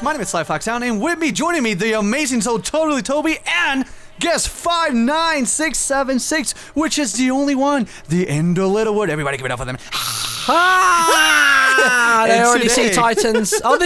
My name is SlyFoxHound, and with me, joining me, the amazing SoTotallyToby, and guess 59676, which is the only one, the InTheLittlewood. Everybody give it up for them. They already see Titans. Oh,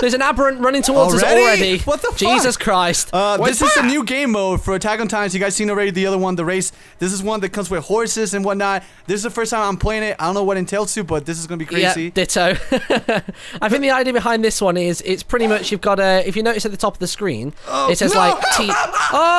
there's an aberrant running towards us already. What the fuck? Jesus Christ. This is the new game mode for Attack on Titan. You guys seen already the other one, the race. This is one that comes with horses and whatnot. This is the first time I'm playing it. I don't know what it entails to, but this is going to be crazy. Yeah, ditto. I think the idea behind this one is it's pretty much you've got a, if you notice at the top of the screen, it says like...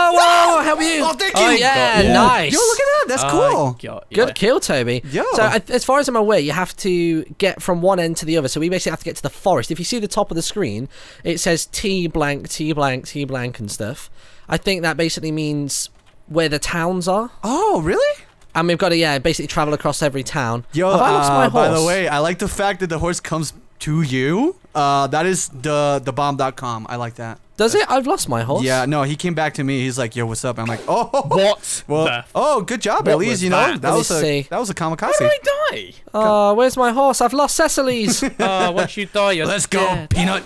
Oh, how are you? Oh, thank you. Oh, yeah, nice. Yo, look at that. That's cool. God, yeah. Good kill, Toby. Yo. So as far as I'm aware, you have to get from one end to the other. So we basically have to get to the forest. If you see the top of the screen, it says T blank, T blank, T blank and stuff. I think that basically means where the towns are. Oh, really? And we've got to, yeah, basically travel across every town. Yo, have I lost my horse? By the way, I like the fact that the horse comes to you. That is the bomb.com. I like that. Does it? I've lost my horse. Yeah, no, he came back to me. He's like, yo, what's up? I'm like, oh, what? Well, oh, good job, what at least, you know. That was a kamikaze. How did I die? Oh, where's my horse? I've lost Cecily's. Oh, once you die, you're Let's scared. Go, Peanut.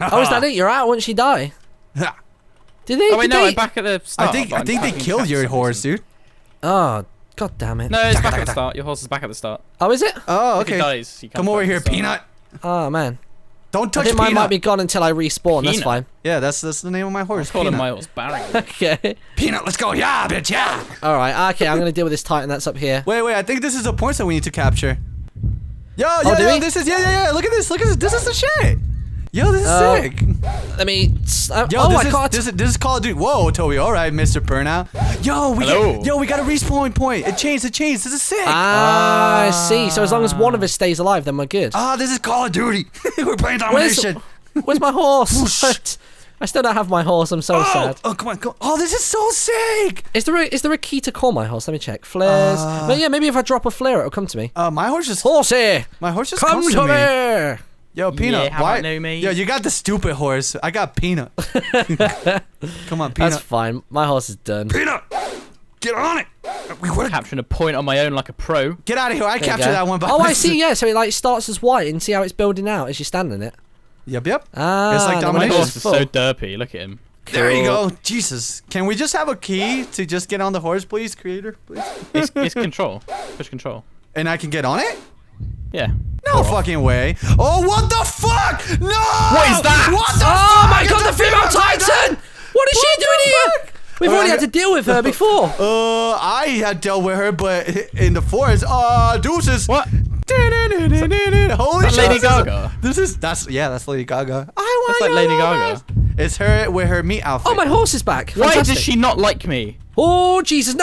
Oh, is that it? You're out once you die? Did they? Oh, wait, no, I'm back at the start. I think they killed your horse, dude. Oh, god damn it. No, it's back at the start. Your horse is back at the start. Oh, is it? Oh, okay. If he dies, he come over here, Peanut. Oh, man. Don't touch Peanut. Mine might be gone until I respawn. Peanut. That's fine. Yeah, that's the name of my horse. Calling my horse Barry. Okay. Peanut, let's go. Yeah, bitch. Yeah. All right. Okay, I'm gonna deal with this Titan that's up here. Wait. I think this is the point that we need to capture. Yo, this is yeah. Look at this. This is the shit. Yo, this is sick. Let me. Yo, this is Call of Duty. Whoa, Toby. All right, Mr. Burnout. Yo, we got a respawn point. It changed. This is sick. Ah, I see. So as long as one of us stays alive, then we're good. Ah, this is Call of Duty. We're playing domination. Where's my horse? I still don't have my horse. I'm so sad. Oh, come on, come on. Oh, this is so sick. Is there a key to call my horse? Let me check. Flares. But yeah, maybe if I drop a flare, it'll come to me. My horse just. Horsey. My horse just comes to me. Come to me. Yo, Peanut, yeah, why? Know me. Yo, you got the stupid horse. I got Peanut. Come on, Peanut. That's fine. My horse is done. Peanut, get on it. I'm capturing a point on my own like a pro. Get out of here. I captured that one. Oh, I see. Yeah, so it like starts as white and see how it's building out as you stand in it. Yep. Ah, it's like domination. My horse is so derpy. Look at him. Cool. There you go. Jesus. Can we just have a key to just get on the horse, please, creator? Please. It's control. Push control. And I can get on it? Yeah. No fucking way. Oh, what the fuck? No! What is that? What the fuck? Oh my god, the female Titan! What is she doing here? We've already had to deal with her before. I had dealt with her, but in the forest. Deuces. What? Holy shit. Lady Gaga. That's Lady Gaga. I want you. That's like Lady Gaga. It's her with her meat outfit. Oh, my horse is back. Why does she not like me? Oh, Jesus, no!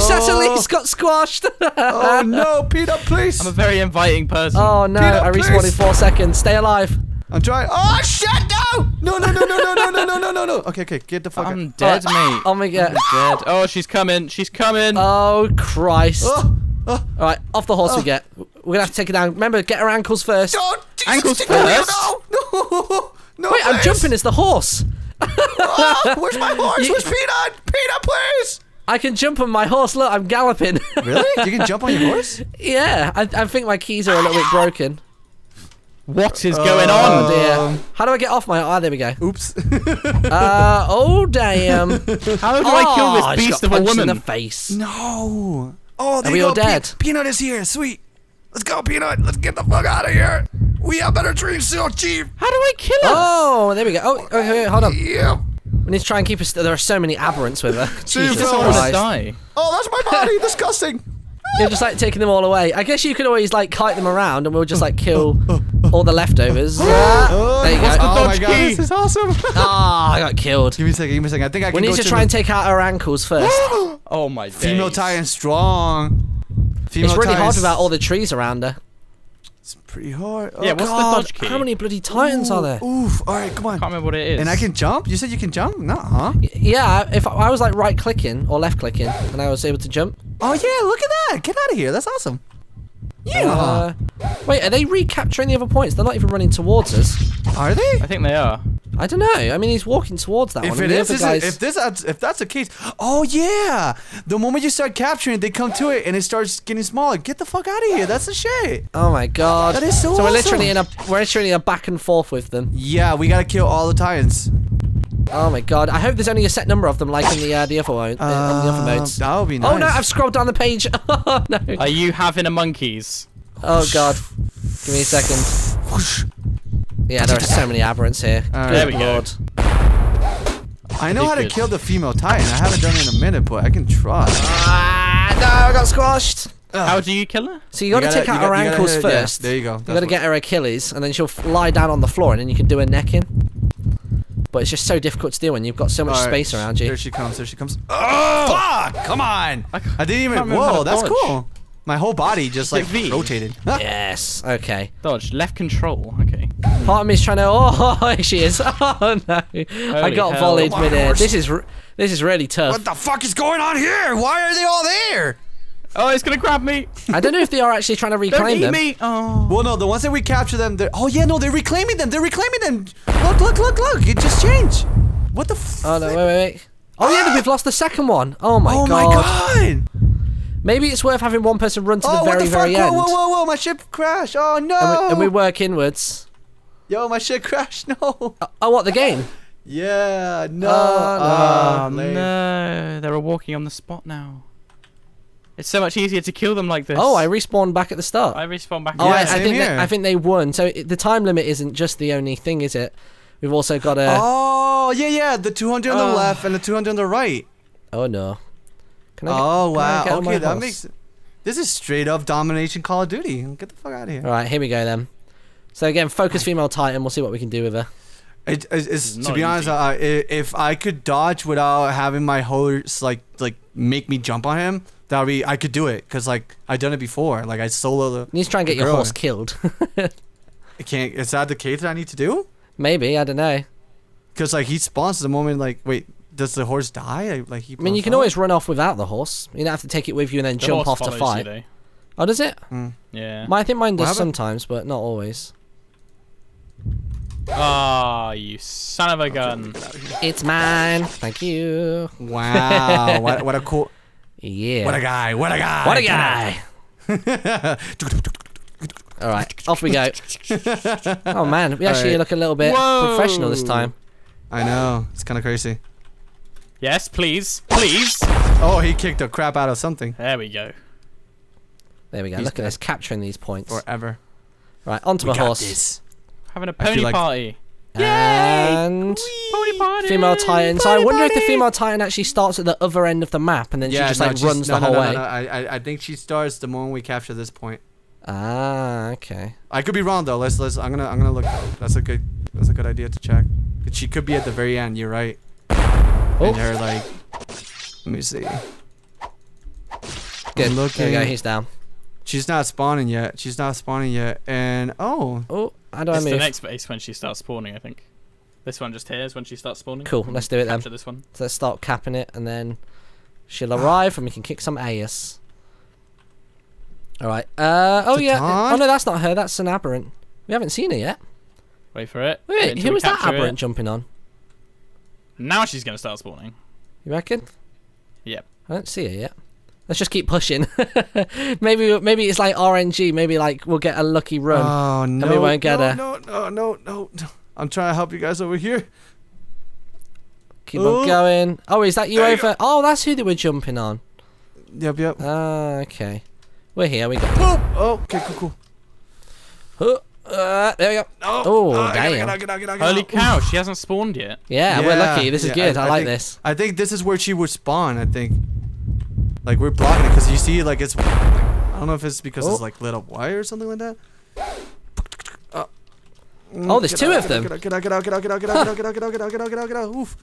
Cecily's got squashed! Oh, no, Peanut, please! I'm a very inviting person. Oh, no, Peanut, I respawned in 4 seconds. Stay alive. I'm trying. Oh, shit, no! No. Okay, get the fuck out. I'm dead, mate. Oh, my God. I'm dead. Oh, she's coming. Oh, Christ. All right, off the horse we get. We're going to have to take her down. Remember, get her ankles first. Oh, Jesus, ankles first? No, wait, please. I'm jumping as the horse. Oh, where's my horse? Where's Peanut? Peanut, please! I can jump on my horse. Look, I'm galloping. Really? You can jump on your horse? Yeah. I think my keys are a little bit broken. What is going on? Oh, dear. How do I get off my... Ah, there we go. Oops. Oh, damn. How do I kill this beast of a woman? In the face. No. Oh, there are we all dead? Peanut is here. Sweet. Let's go, Peanut. Let's get the fuck out of here. We have better dreams still, Chief. How do I kill him? Oh, there we go. Oh, okay, hold on. Yeah. We need to try and keep us. There are so many aberrants with her. Jesus Christ. Die. Oh, that's my body. Disgusting. You're just like taking them all away. I guess you could always like kite them around, and we'll just like kill all the leftovers. There you go. Oh my god, this is awesome. Ah, I got killed. Give me a second. I think I can. We need to try and take out her ankles first. Oh my god. Female Titan strong. Female it's really hard without all the trees around her. It's pretty hard. Oh, yeah, what's the dodge key? How many bloody Titans are there? Oof, alright, come on. I can't remember what it is. And I can jump? You said you can jump? No, huh? Yeah, if I was like right clicking or left clicking and I was able to jump. Oh yeah, look at that. Get out of here. That's awesome. Yeah. Wait, are they recapturing the other points? They're not even running towards us. Are they? I think they are. I don't know. I mean, he's walking towards that one. If that's the case, oh yeah, the moment you start capturing, they come to it and it starts getting smaller. Get the fuck out of here. That's the shit. Oh my god. That is so. So awesome. we're literally in a back and forth with them. Yeah, we gotta kill all the Titans. Oh my god. I hope there's only a set number of them, like in the other modes. That would be nice. Oh no, I've scrolled down the page. Oh, no. Are you having a monkeys? Oh god. Give me a second. Yeah, there are so many aberrants here. Right. There we go. I know how to kill the female titan. I haven't done it in a minute, but I can try. No, I got squashed. How do you kill her? So you gotta take out her ankles first. Yeah, there you go. You gotta get her Achilles, and then she'll lie down on the floor, and then you can do her necking. But it's just so difficult to do when you've got so much space around you. There she comes. There she comes. Oh, fuck! Come on! I didn't even. Whoa, that's cool. My whole body just like rotated. Yes. Okay. Dodge. Left control. Okay. Part of me is trying to. Oh, here she is. Oh no! I got volleyed with it. This is really tough. What the fuck is going on here? Why are they all there? Oh, it's gonna grab me. I don't know if they are actually trying to reclaim them. Don't eat me. Oh. Well, no. The ones that we capture them. Oh yeah, no. They're reclaiming them. They're reclaiming them. Look! Look! Look! Look! It just changed. What the? Oh no! Wait! Wait! Wait! Oh yeah, we've lost the second one. Oh my god. Oh my god. Maybe it's worth having one person run to the very end. Whoa, whoa, whoa, my ship crashed. Oh, no. And we work inwards. Yo, my shit crashed. No. Oh, what, the game? Yeah, no. Oh, no. They're walking on the spot now. It's so much easier to kill them like this. Oh, I respawned back at the start. I respawned back at the start. Yeah, I think they won. So the time limit isn't just the only thing, is it? We've also got a... Oh, yeah, yeah. The 200 on the left and the 200 on the right. Oh, no. Wow. Okay, that makes... This is straight up domination Call of Duty. Get the fuck out of here. Alright, here we go then. So again, focus female titan. We'll see what we can do with her. To be honest, if I could dodge without having my horse like make me jump on him, that would be... I could do it. Because like, I've done it before. Like, I solo the... You need to try and get your horse killed. Is that the case that I need to do? Maybe. I don't know. Because like, he spawns the moment like... Wait... Does the horse die? Like he you can always run off without the horse. You don't have to take it with you and then jump off to fight. Oh, does it? Mm. Yeah. I think mine does sometimes, but not always. Oh, you son of a gun. It's mine. Thank you. Wow. What a cool... Yeah. What a guy. What a guy. What a guy. All right. Off we go. Oh, man. We actually look a little bit professional this time. I know. It's kind of crazy. Yes, please. Please. Oh, he kicked the crap out of something. There we go. There we go. Look at us capturing these points. Forever. Right, onto my horse. This. Having a pony party. Yay! And pony party. Female titan. So I wonder if the female titan actually starts at the other end of the map and then she just like runs the whole way. No, I think she starts the moment we capture this point. Ah, okay. I could be wrong though. Let's I'm gonna look. That's a good idea to check. She could be at the very end. You're right. And they're like, let me see. Good. There we go. He's down. She's not spawning yet. She's not spawning yet. And oh, how do I move? It's the next base when she starts spawning, I think. This one just here is when she starts spawning. Cool. Let's do it then. Capture this one. So let's start capping it, and then she'll arrive, and we can kick some ass. All right. Oh yeah. Oh no, that's not her. That's an aberrant. We haven't seen her yet. Wait for it. Wait, who was that aberrant jumping on? Now she's going to start spawning. You reckon? Yep. I don't see her yet. Let's just keep pushing. maybe it's like RNG. Maybe like we'll get a lucky run. Oh, no. And we won't get her. No. I'm trying to help you guys over here. Keep on going. Oh, is that you there over? You oh, that's who they were jumping on. Yep. Ah, okay. We're here. We go. Oh, okay, cool. There we go. Oh, damn. Holy cow, she hasn't spawned yet. Yeah, we're lucky. This is good. I think this. I think this is where she would spawn, I think. Like, we're blocking it because you see, like, it's... Like, I don't know if it's because it's, like, lit up wire or something like that. Oh, there's two of them. Get out. Oof.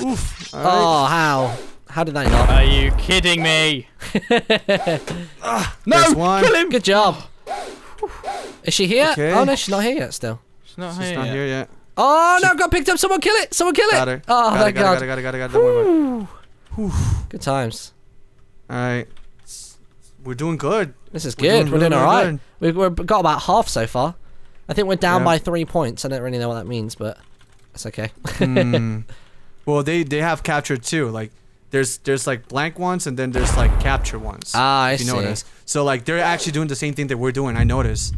Oof. Right. Oh, how? How did that not? Are you kidding me? No, kill him. Good job. Is she here? Okay. Oh no, she's not here yet still. She's not here yet. Oh no, got picked up. Someone kill it. Got her. Oh, thank God. Got her. Good times. All right. We're doing good. This is good. We're doing alright. We've got about half so far. I think we're down by 3 points. I don't really know what that means, but it's okay. Well, they have captured too. Like, there's like blank ones, and then there's like capture ones. Ah, I see. You notice. So like they're actually doing the same thing that we're doing. I noticed.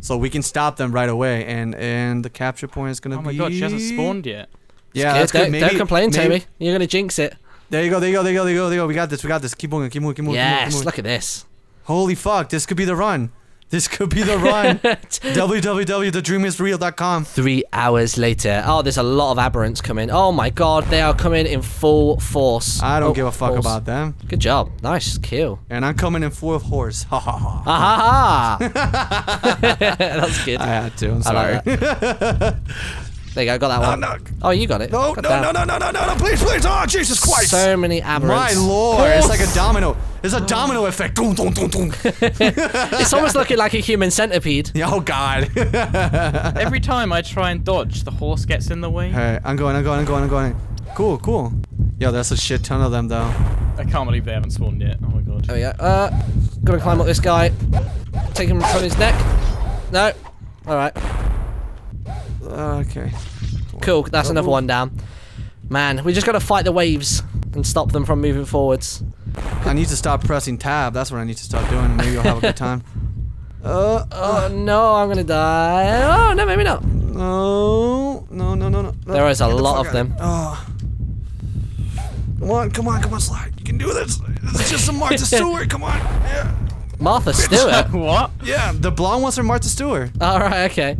So we can stop them right away, and the capture point is gonna be. Oh my god, she hasn't spawned yet. Yeah, that's good. Don't complain, Toby. You're gonna jinx it. There you go. There you go. There you go. There you go. There you go. We got this. We got this. Keep moving. Keep moving. Keep moving. Yes. Look at this. Holy fuck! This could be the run. This could be the run. www.thedreamisreal.com. 3 hours later. Oh, there's a lot of aberrants coming. Oh my god, they are coming in full force. I don't give a fuck about them. Good job. Nice kill. And I'm coming in full force. Ha ha ha. Ha ha ha. That's good. I had to. I'm sorry. Like there you go. I got that one. Knock, knock. Oh, you got it. No, no, no, no, no, no, no, no. Please, please. Oh, Jesus Christ. So many aberrants. My lord. It's like a domino. There's a domino effect. Doom, doom, doom, doom. It's almost looking like a human centipede. Oh, God. Every time I try and dodge, the horse gets in the way. Hey, I'm going, I'm going, I'm going, I'm going. Cool, cool. Yo, that's a shit ton of them, though. I can't believe they haven't spawned yet. Oh, my God. Oh, yeah. Gotta climb up this guy. Take him from his neck. No. All right. Okay. Cool. That's another one down. Man, we just gotta fight the waves and stop them from moving forwards. I need to stop pressing tab. That's what I need to stop doing. Maybe I'll have a good time. Oh no, I'm gonna die. Oh no, maybe not. No, no, no, no, no. There is a lot of them. Oh. Come on, come on, come on, Sly. You can do this. This is just some Martha Stewart. Come on. Yeah. Martha Stewart. What? Yeah, the blonde ones are Martha Stewart. All right, okay.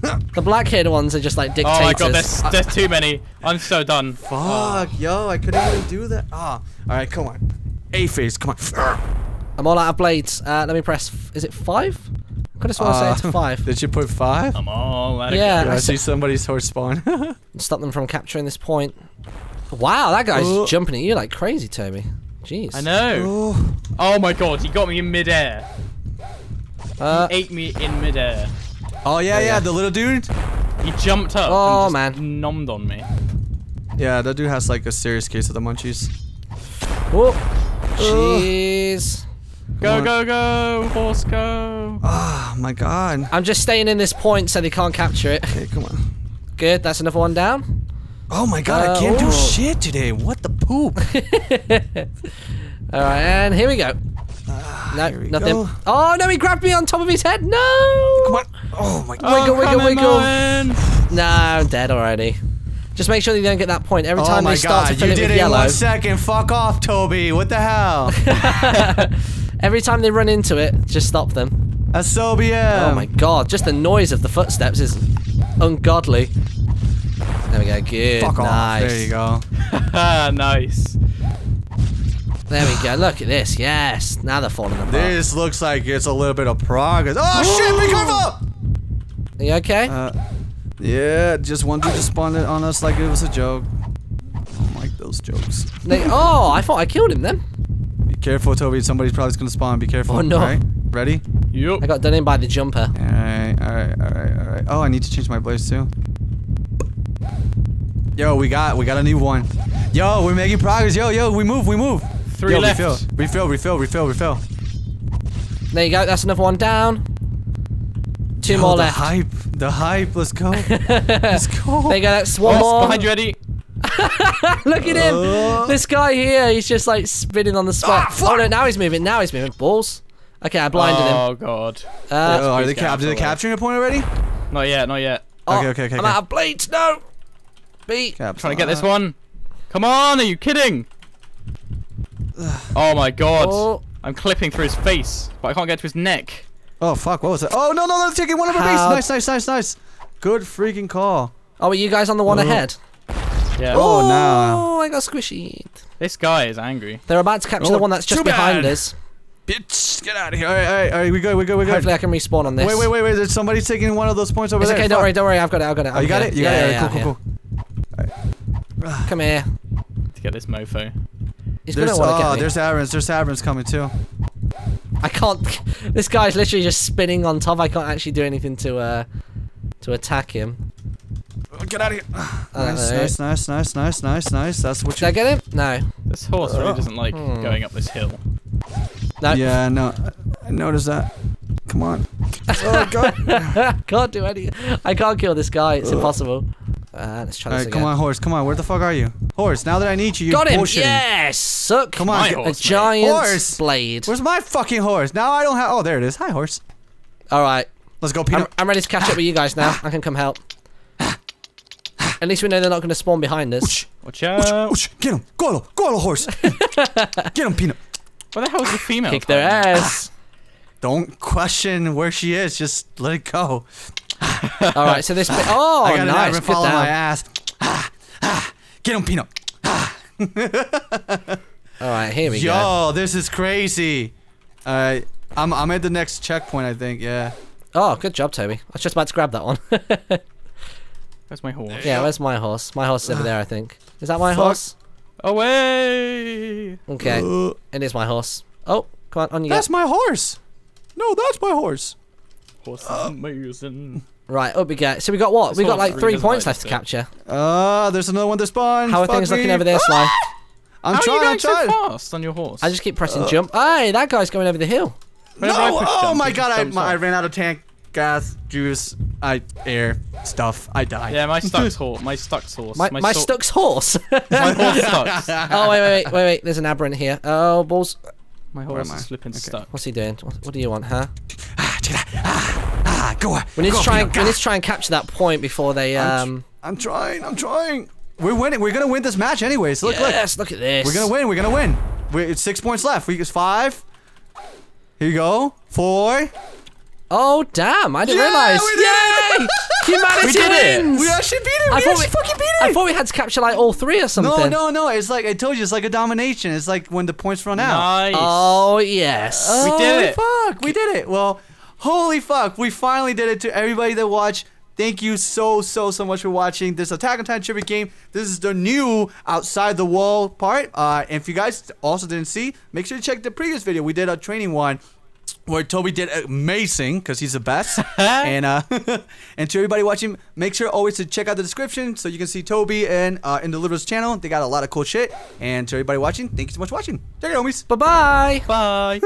The black-haired ones are just like dictators. Oh my god, there's too many. I'm so done. Fuck, yo, I couldn't even do that. Ah, oh. Alright, come on. A-phase, come on. I'm all out of blades. Let me press, is it 5? I could have sworn I said it's 5. Did you put 5? I'm all out of blades. Yeah, I see somebody's horse spawn. Stop them from capturing this point. Wow, that guy's jumping at you like crazy, Toby. Jeez. I know. Ooh. Oh my god, he got me in midair. He ate me in midair. Oh yeah, yeah, the little dude. He jumped up and just nommed on me. Yeah, that dude has like a serious case of the munchies. Whoa. Jeez. Go, go, go, horse, go. Oh my god. I'm just staying in this point so they can't capture it. Okay, come on. Good, that's another one down. Oh my god, I can't do shit today. What the poop? Alright, and here we go. No, nothing. Go. Oh no, he grabbed me on top of his head. No! Come on. Oh my god. Wiggle, wiggle, wiggle. Nah, I'm dead already. Just make sure that you don't get that point. Every time they start to fill it with yellow. Oh my god, you did it in 1 second. Fuck off, Toby. What the hell? Every time they run into it, just stop them. That's so BM. Oh my god, just the noise of the footsteps is ungodly. There we go. Good. Fuck nice. Off. There you go. Nice. There we go. Look at this. Yes. Now they're falling apart. This looks like it's a little bit of progress. Oh, shit. Be careful. Are you okay? Yeah. Just one dude just spawned on us like it was a joke. I don't like those jokes. Oh, I thought I killed him then. Be careful, Toby. Somebody's probably going to spawn. Be careful. Oh, no. All right. Ready? Yep. I got done in by the jumper. All right. All right. All right. All right. Oh, I need to change my blades too. Yo, we got a new one. Yo, we're making progress. Yo, yo, we move. We move. 3 Yo, left. Refill, refill, refill, refill. There you go. That's another one down. 2 more left. The hype. Let's go. Let's go. There you go. That's one more. Behind you, Eddie. Look at him. This guy here, he's just like spinning on the spot. Ah, fuck. Oh, no, now he's moving. Now he's moving. Balls. Okay, I blinded him. Oh, God. Are they capturing a point already? Not yet. Not yet. Oh, okay, okay, okay. I'm out of blades. No. B. Caps trying to get this one. Come on. Are you kidding? Oh my god. Oh. I'm clipping through his face, but I can't get to his neck. Oh fuck, what was that? Oh no, no, no, taking one over base. Nice, nice, nice, nice. Good freaking call. Oh, are you guys on the one ahead? Yeah. Oh, no. Oh, I got squishy. This guy is angry. They're about to capture the one that's just behind us. Bitch, get out of here. All right, we go, we go, we go. Hopefully I can respawn on this. Wait, wait, wait, wait. There's somebody taking one of those points over there. It's okay, don't worry, don't worry. I've got it, I've got it. Oh, you got it? You got it. Yeah, cool, cool, cool. Come here. To get this mofo. There's Aaron's. There's Aaron's coming too. I can't. This guy's literally just spinning on top. I can't actually do anything to attack him. Get out of here! Nice, nice, nice, nice, nice, nice, nice. That's what. Did I get him? No. This horse really doesn't like going up this hill. No. Yeah, no. I noticed that. Come on. Oh, God. Can't do anything. I can't kill this guy. It's impossible. Let's try this again. Come on, horse. Come on. Where the fuck are you? Horse, now that I need you, you're bullshitting. Got him. Yes. Suck. Come on. Horse, a giant horse. Blade. Where's my fucking horse? Now I don't have... Oh, there it is. Hi, horse. All right. Let's go, Peanut. I'm ready to catch up with you guys now. I can come help. At least we know they're not going to spawn behind us. Watch out. Get him. Go, horse. Get him, Peanut. Where the hell is the female? Kick their ass. Don't question where she is. Just let it go. All right, so this... Oh, I gotta nice. Never follow my ass. Get him, Peanut. All right, here we go. Yo, this is crazy. I'm at the next checkpoint, I think. Yeah. Oh, good job, Toby. I was just about to grab that one. Where's my horse? Yeah, where's my horse? My horse is over there, I think. Is that my horse? Away! Okay, it is my horse. Oh, come on you That's my horse! No, that's my horse! Horse is amazing. Right, up we go. So we got what? We got like 3 points left to capture. There's another one that spawned. How are things looking over there, Sly? I'm trying. So fast on your horse? I just keep pressing jump. Hey, that guy's going over the hill. No! Oh my God, I ran out of tank. Gas, juice, air, stuff. I died. Yeah, my Stuck's horse. My Stuck's horse. My Stuck's horse. My horse Stuck's. Oh wait. There's an aberrant here. Oh balls. My horse is flipping stuck. What's he doing? What do you want, huh? Go. We need to try and capture that point before they. I'm trying. We're winning. We're gonna win this match anyways. Look at this. We're gonna win. It's 6 points left. It's 5. Here you go. 4. Oh damn! I didn't realize. Yay! Humanity wins. We actually beat it. I thought we had to capture like all 3 or something. No. It's like I told you. It's like a domination. It's like when the points run out. Nice. Oh yes. Oh, we did it. Fuck! We did it. Well, holy fuck! We finally did it. To everybody that watched, thank you so much for watching this Attack on Titan tribute game. This is the new outside the wall part. And if you guys also didn't see, make sure to check the previous video. We did a training one. Where Toby did amazing because he's the best, and to everybody watching, make sure always to check out the description so you can see Toby and InTheLittlewood's channel. They got a lot of cool shit. And to everybody watching, thank you so much for watching. Take it, homies. Bye.